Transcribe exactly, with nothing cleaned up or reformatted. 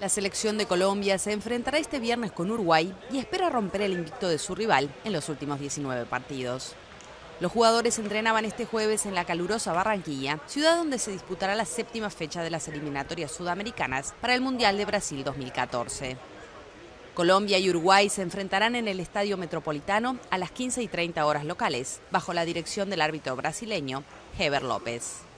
La selección de Colombia se enfrentará este viernes con Uruguay y espera romper el invicto de su rival en los últimos diecinueve partidos. Los jugadores entrenaban este jueves en la calurosa Barranquilla, ciudad donde se disputará la séptima fecha de las eliminatorias sudamericanas para el Mundial de Brasil dos mil catorce. Colombia y Uruguay se enfrentarán en el Estadio Metropolitano a las quince y treinta horas locales, bajo la dirección del árbitro brasileño Heber López.